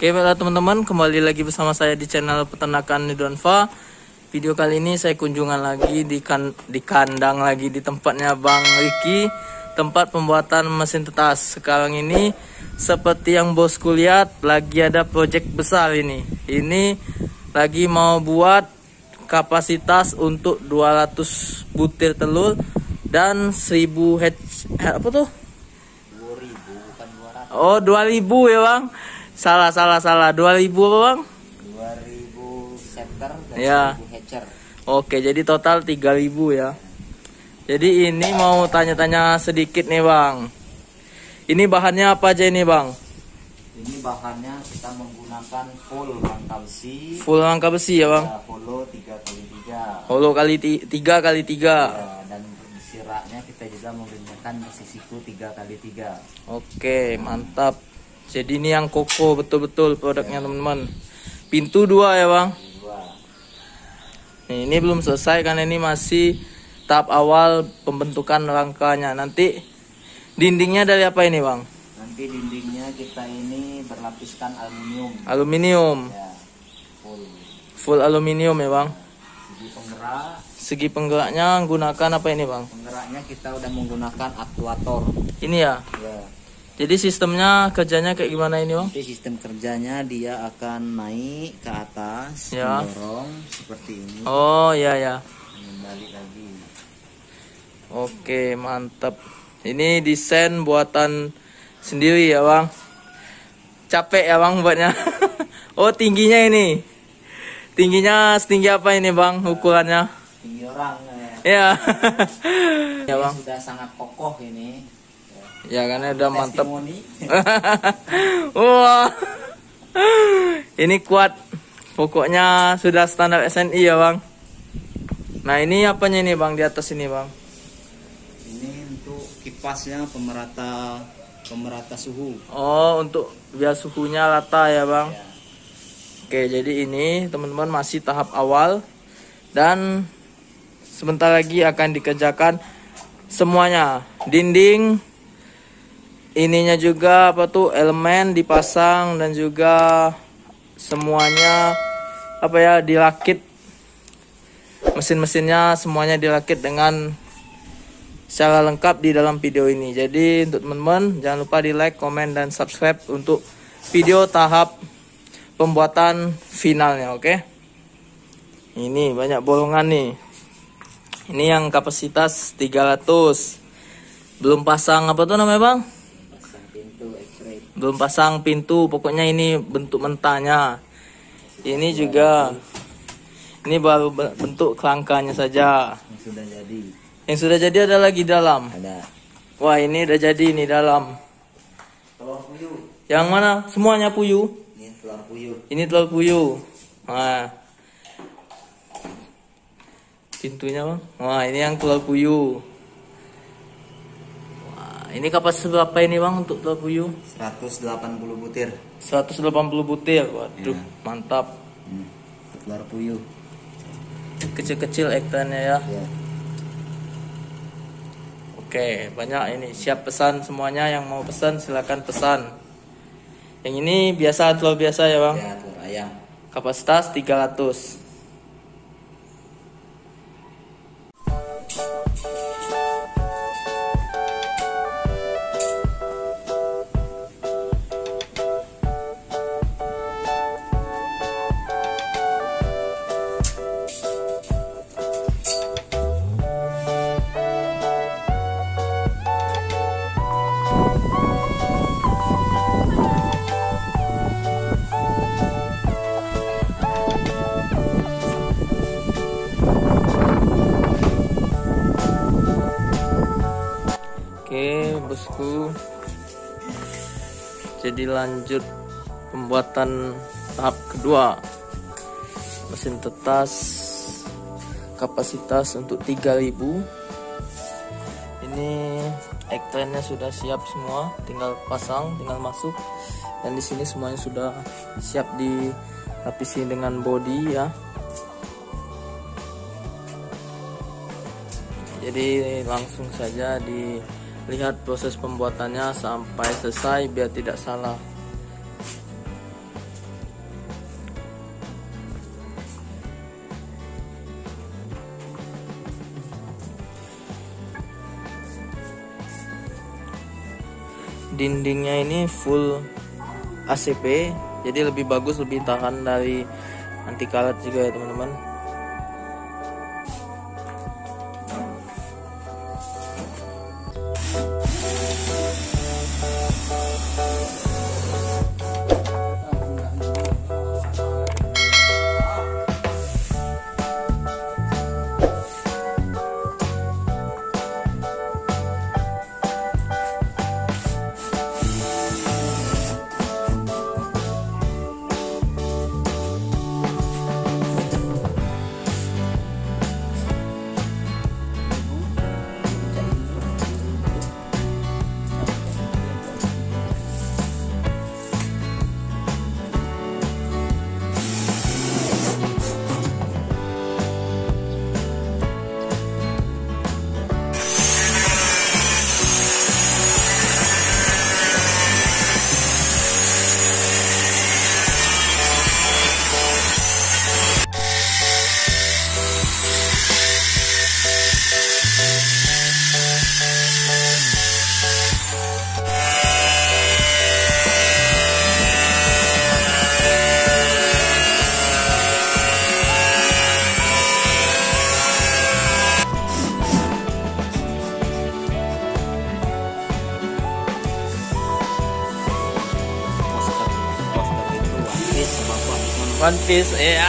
Oke, baiklah teman-teman, kembali lagi bersama saya di channel peternakan di Donfa. Video kali ini saya kunjungan lagi di kandang lagi di tempatnya Bang Riki, tempat pembuatan mesin tetas. Sekarang ini seperti yang bosku lihat lagi ada proyek besar ini lagi mau buat kapasitas untuk 200 butir telur dan 1000 hatch, apa tuh? 2000 bukan 200. Oh, 2000 ya, Bang. Salah. 2000 apa, Bang? 2000 setter dan ya. 1000 hatcher. Oke, jadi total 3000 ya. Jadi ini mau tanya-tanya sedikit nih, Bang. Ini bahannya apa aja ini, Bang? Ini bahannya kita menggunakan full rangka besi ya, Bang. Ya, holo 3x3. Holo 3x3. Ya, dan siraknya kita juga menggunakan sisiku 3x3. Oke, mantap. Jadi ini yang kokoh betul-betul produknya ya, teman-teman. Pintu 2 ya, Bang. Nih, ini belum selesai karena ini masih tahap awal pembentukan rangkanya. Nanti dindingnya dari apa ini, Bang? Nanti dindingnya kita ini berlapiskan aluminium. Aluminium. Ya, full aluminium ya, Bang. Segi penggerak. Segi penggeraknya menggunakan apa ini, Bang? Penggeraknya kita udah menggunakan aktuator. Ini ya? Ya. Jadi sistemnya kerjanya kayak gimana ini, Bang? Jadi sistem kerjanya dia akan naik ke atas, ya, mendorong seperti ini. Oh iya ya. Kembali lagi. Oke, mantap. Ini desain buatan sendiri ya, Bang. Capek ya, Bang, buatnya. Oh, tingginya ini. Tingginya setinggi apa ini, Bang? Ukurannya? Tinggi orang. Ya. Ya, Bang. Ini sudah sangat kokoh ini. Ya, karena udah mantep. Wah, ini kuat. Pokoknya sudah standar SNI ya, Bang. Nah, ini apanya ini, Bang, di atas ini, Bang? Ini untuk kipasnya, pemerata suhu. Oh, untuk biar suhunya rata ya, Bang. Ya. Oke, jadi ini teman-teman masih tahap awal dan sebentar lagi akan dikerjakan semuanya. Dinding ininya juga apa tuh, elemen dipasang dan juga semuanya apa ya, dirakit. Mesin-mesinnya semuanya dirakit dengan secara lengkap di dalam video ini. Jadi untuk teman-teman jangan lupa di like, komen dan subscribe untuk video tahap pembuatan finalnya. Oke. Ini banyak bolongan nih. Ini yang kapasitas 300. Belum pasang apa tuh namanya, Bang? Belum pasang pintu, pokoknya ini bentuk mentahnya. Ini juga, ini baru bentuk kelangkanya saja. Yang sudah jadi. Yang sudah jadi ada lagi dalam. Ada. Wah, ini udah jadi ini dalam. Telur puyuh. Yang mana? Semuanya puyuh. Ini telur puyuh. Ini telur puyuh. Nah, pintunya, Bang. Wah, ini yang telur puyuh. Ini kapasitas berapa ini, Bang, untuk telur puyuh? 180 butir. 180 butir. Waduh, ya, mantap. Telur puyuh. Kecil-kecil ekrannya ya. Ya. Oke, banyak ini. Siap pesan semuanya, yang mau pesan silakan pesan. Yang ini biasa, telur biasa ya, Bang? Ya, telur ayam. Kapasitas 300. Bosku, jadi lanjut pembuatan tahap kedua, mesin tetas kapasitas untuk 3000. Ini ektennya sudah siap semua, tinggal pasang, tinggal masuk, dan di sini semuanya sudah siap dilapisi dengan bodi ya. Jadi langsung saja di lihat proses pembuatannya sampai selesai biar tidak salah. dindingnya ini full ACP, jadi lebih bagus, lebih tahan dari anti karat juga ya teman-teman. One Piece ya.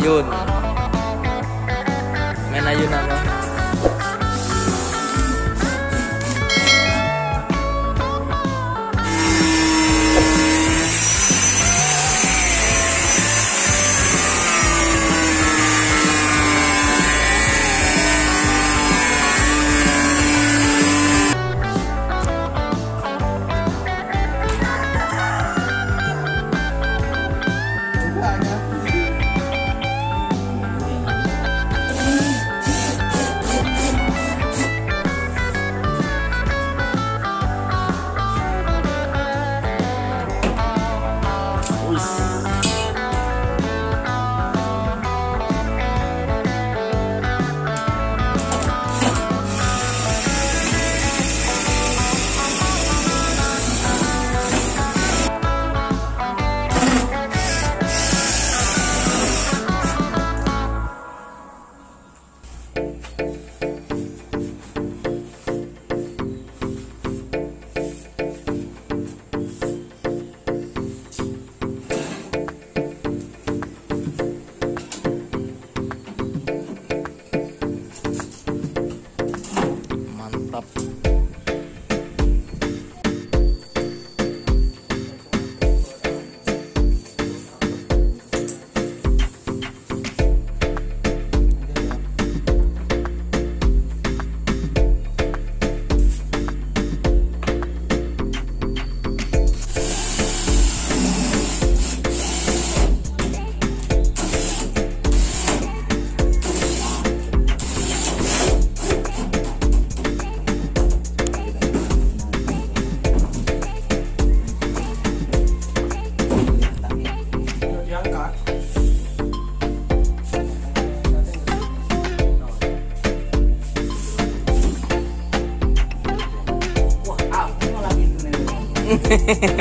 Ayun, main ayun apa?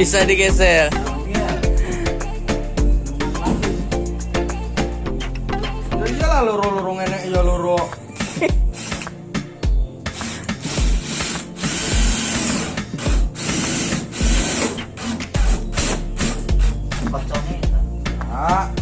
Bisa digeser. Ya iyalah loro-loro enek ya loro. Bacone. Ah.